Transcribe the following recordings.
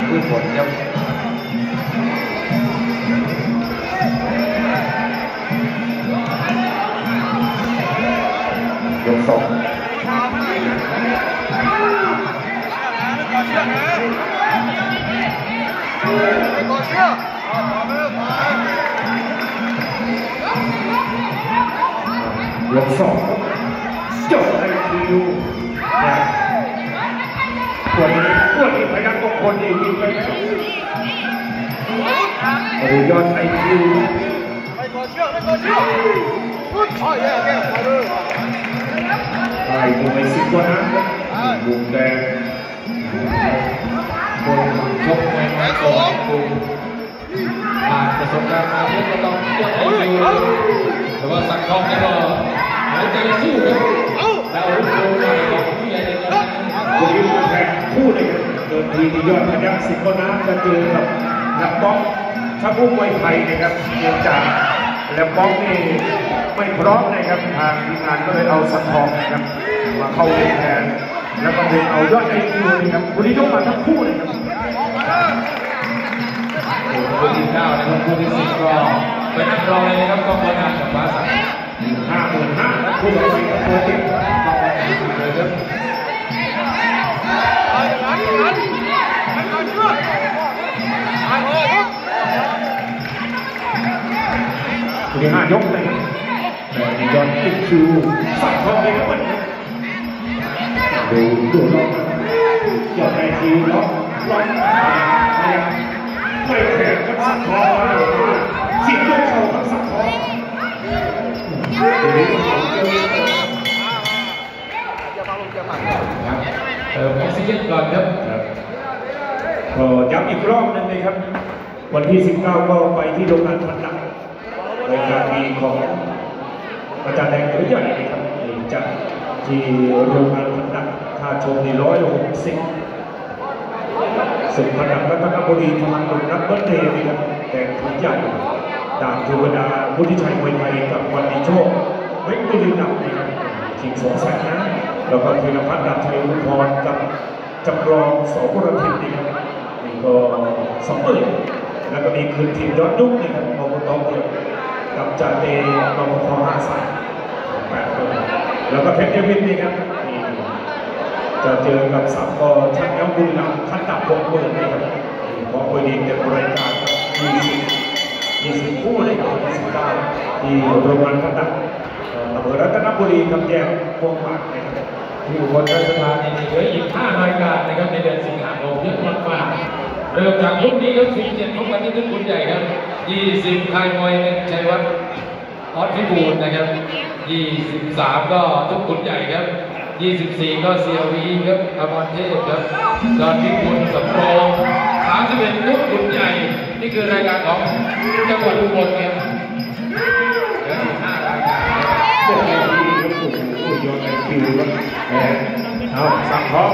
ารพืชผลครับยกสองยกสองจบไอคิวคนนี้พยายามต้องคนอีกทีเลยหรือยอดไอคิวไม่กดเชือกพูดคอยแย่แย่มาเลยไล่ตัวไอ้สิบตัวนั้นบุกแดงบนชกในไม้กอดบุกผ่านประสบการณ์มาที่กระดองเกี่ยวแต่ว่าสังทองก็หัวใจสู้ครับแล้วลูกโดนอะไรก็ผู้ใหญ่เลยตัวยืนแข่งคู่เลยเดินทีนี้ยอดพยัคฆ์สิบตัวนั้นจะเจอกับนักป๊อกชักอุ้มไวไทยนะครับเกี่ยวจากแล้วป๊อกนี่ไม่พร้อมนะครับทางทีมงานก็เลยเอาสังทองนะครับมาเข้าเล่นแทนแล้วก็เลยเอายอดไอคิวนะครับวันนี้ยกมาทั้งคู่เลยครับคู่ที่เก้านะครับคู่ที่สิบก็ไปนั่งรอเลยนะครับก็ประธานกับฟ้าใส55,000คู่ต่อไปกับตัวติดต่อไปเลยครับคู่ที่5ยกเลยแต่ยอดติดคิวสั่งเข้าไปกับมันดูตัวล็อกยอดไอคิวล็อกไม่แข็งก็สั่งคอสิบยกเข่าก็สั่งคอออกซิเจนก่อนครับก็ย้ำอีกรอบนึงเลยครับวันที่19ก็ไปที่โรงงานพันลักโรงงานดีของอาจารย์แดงตัวใหญ่เลยครับจากที่โรงงานพันลักท่าชมใน160สุพรรณรัตนบุรีพลังบุญรับเบอร์เดย์ครับแดงตัวใหญ่ดาบเทวดาพุทธิชัยมวยไทยกับวันดีโชคเว้นตัวยืนหนักนะครับชิง200,000นะแล้วก็ธีรพัฒน์ดาบชัยมุขพรกับจำลองสองคนทีมนี่ครับนี่ก็20,000แล้วก็มีคืนทีมยอดดุ๊กนี่ครับโมโมโต้เนี่ยกับจ่าเตยโมโมโต้5,800แล้วก็เพชรเดวิดนี่ครับจะเจอกับสับกอชักแย้มบุญนำขั้นดับ6,000นี่ครับเพราะวันนี้เต็มรายการ20 คู่เลยครับ19ที่โรงงานพันดับอำเภอรัตนบุรีกำแพงพวกปากนะครับที่อุบลราชธานีเหลืออีก5รายการนะครับในเดือนสิงหาคมเยอะมากๆเริ่มจากรุ่นนี้ครับ47ของวันนี้รุ่นคุณใหญ่ครับ20ค่ายมวยชัยวัฒน์ออดพิบูลนะครับ23ก็ทุกคุณใหญ่ครับ24ก็เซียววีครับอมรเทพครับดอนพิบูลสำโรง31ทุกคุณใหญ่นี่คือรายการของจังหวัดอุบลครับเอาสับท้อง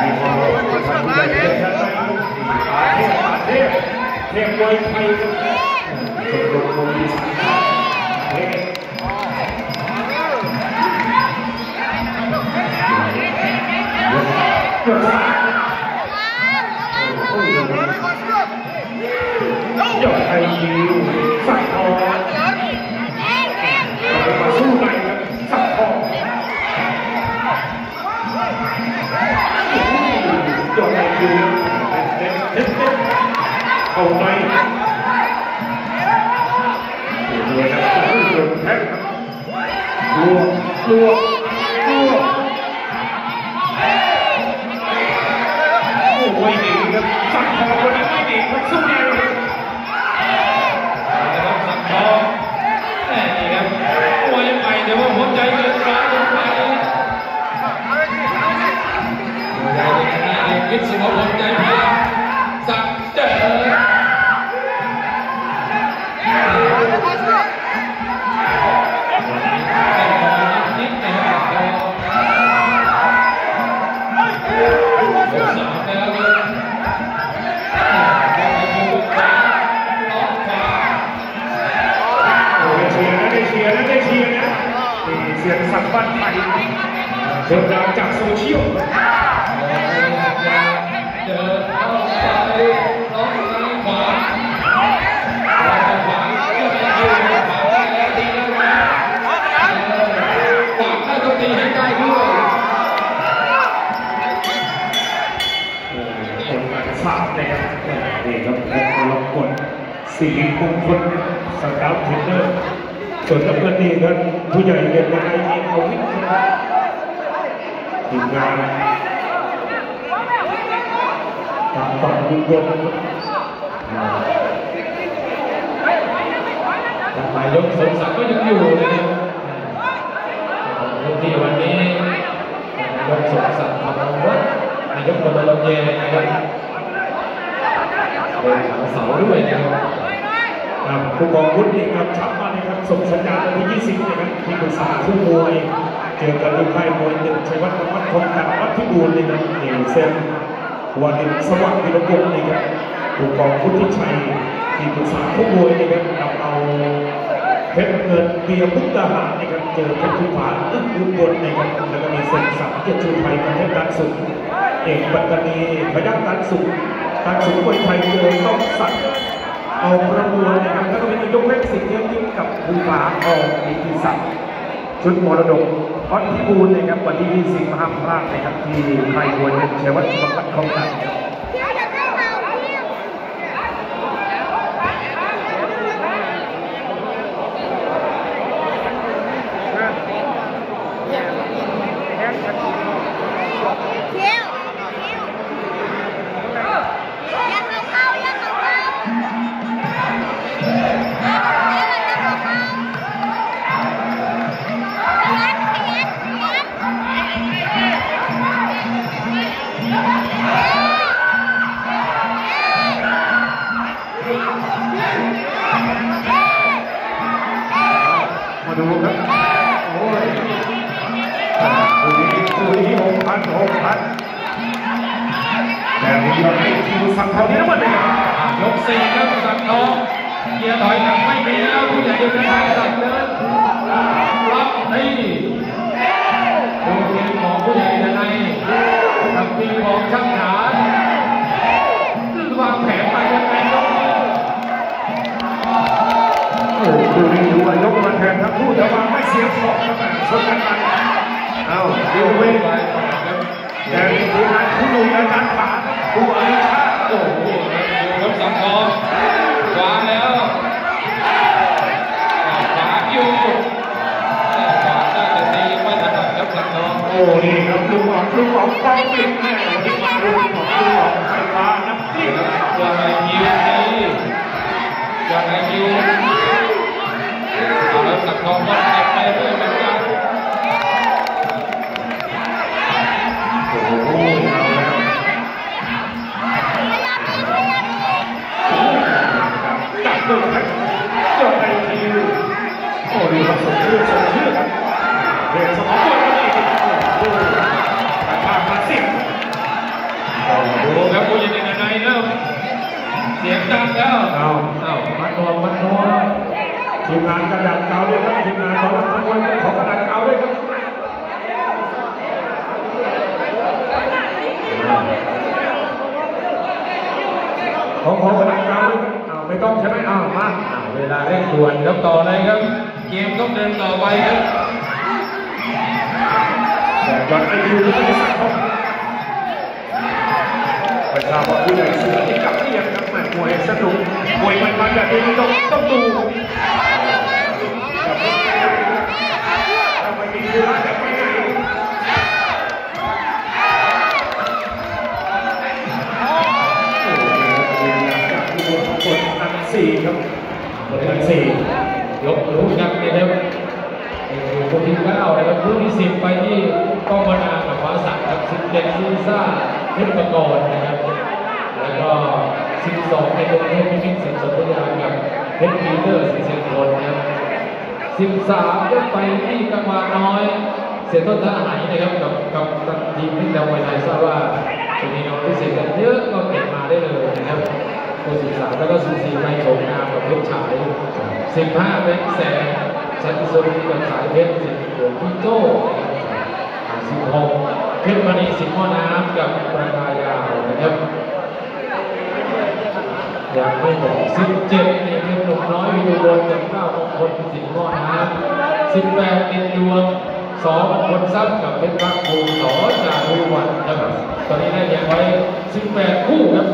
มีความรู้ความรู้เยอะแยะเทพมวยไทยสมบูรณ์มวยยกไอคิวสับท้องเอาไปดูนะดูแท็กดูโอ้ยดีครับสักทองคนนี้ไม่ดีมันสู้ดีเลยนะครับสักทองแหม่ดีครับโอ้ยไปแต่ว่าหัวใจเกินร้อยลงไปหัวใจเป็นขนาดเล็กนิดสิบหัวใจเพียงสักเจอเสียงสัมปันไทย เดินทางจากโซเชียลเดินเข้าไปน้องซ้ายขวาตีแล้วตีให้ได้ด้วยคนมาสาดแดงนี่ครับลองกดสี่กลุ่มคนสตาร์ทเทรนเนอร์ส่วนตะเกียบนี่ครับผู้ใหญ่เรียนนายมีเอาวิทย์ทีมงานตามต่อยิงยงแต่หมายยกสมศักดิ์ก็ยังอยู่เลยทุกที่วันนี้ยกสมศักดิ์ทำวัดนายกคนละลมเย็นนะครับเป็นสาวสาวด้วยนะครับผู้กองวุฒิครับชับมาเลยครับส่งสัญญาณวันที่20นะครับที่ปรึกษาผู้มวยเจอกันที่ค่ายมวยหนึ่งชัยวัฒน์วัดคงตัดวัดพิบูลเลยนะเดี่ยวเซนวันนี้สว่างพิรพงศ์นี่ครับผู้กองพุทธิชัยที่ปรึกษาผู้มวยนี่ครับนำเอาเพชรเงินเบียร์พุทธหานี่ครับเจอเพชรภูผาอึ้งยุบนนี่ครับแล้วก็มีเซนสับเกียรติชูไทยกับเพชรตันสุขเอกบัณฑีพยัคฆ์ตันสุขมวยไทยเจอต้องสัตว์เอาประมวลนะครับแล้วก็มียกเล็กสิทธิ์เยอะยิ่งกับภูผาออกอีกทีสัตว์ชุดมรดกพอดพิบูลนะครับวันที่20ห้ามพลาดนะครับที่ใครควรเป็นชัยวัฒน์วัดคงตัด15 เป็นแสนชันสุริยันสายเพชรสิบหลวงพี่โจ้ส 16ขึ้นมาในสิบข้อน้ำกับประกายาวนะครับยังไม่หมด17ในเพชรหนุ่มน้อยวิดูดวงจากเก้ามงคลสิบข้อน้ำ18เป็นดวง2คนซ้ำกับเพชรพักภูมิสอจากวิวัฒน์ครับตอนนี้ได้เรียงไว้18คู่ครับ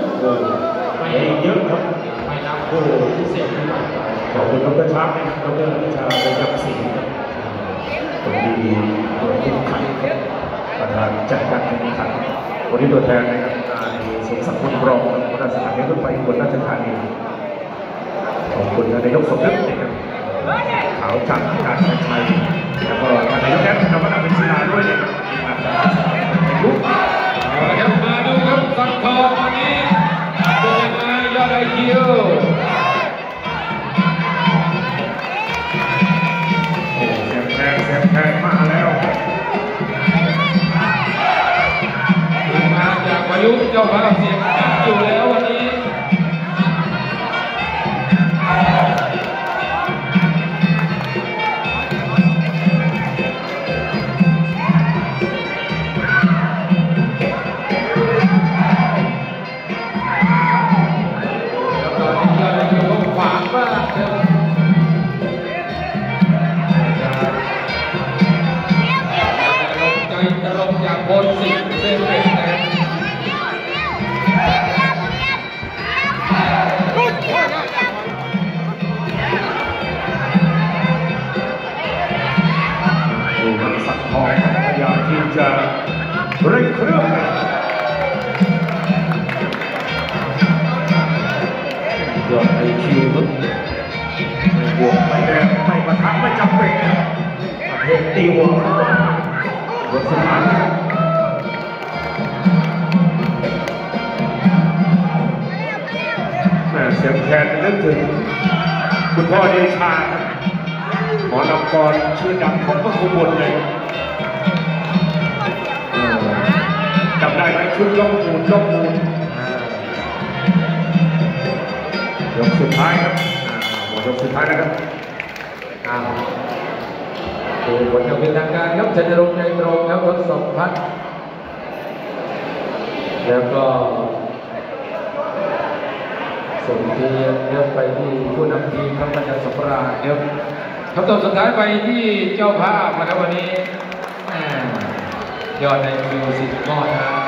ไม่เยอะครับไม่นับคู่พิเศษที่ผ่านไปขอบคุณดร.ช้างนะครับดร.นิชาประจำศรีครับผมดีตัวที่ไข่ประธานจัดการแข่งขันวันนี้ตัวแทนนะครับนายสมศักดิ์พลรองประธานสถานีรถไฟอุบลราชธานีขอบคุณนายกสมนึกนะครับขาวจันทร์การแข่งขันแล้วก็นายกแย้มธรรมนัสเป็นศิลาด้วยนะครับมาดูครับสังทองวันนี้เดินมายอดไอคิวแข่งมาแล้วมาจากวายุเจ้าภาพเสียงอยู่แล้ววันนี้จะเร่งเครื่องยอดไอคิวบวกไปแดงไม่ประทับไม่จับเป็ดประเภทตีหัวรถสถานเสียงแทนนึกถึงคุณพ่อเดชาหมอนำกรชื่อดังของพระคุณบนเลยจำได้ไหมชุดล่องมูลยกสุดท้ายนะครับดูผลการเป็นทางการครับชัยนรงค์ในตรงครับรถสองพัดแล้วก็ส่งทีเลือกไปที่ผู้นำทีมครับปัญญาสปราเลือกคำตอบสุดท้ายไปที่เจ้าภาพนะครับวันนี้ยอดในมิวสิกมอดครับ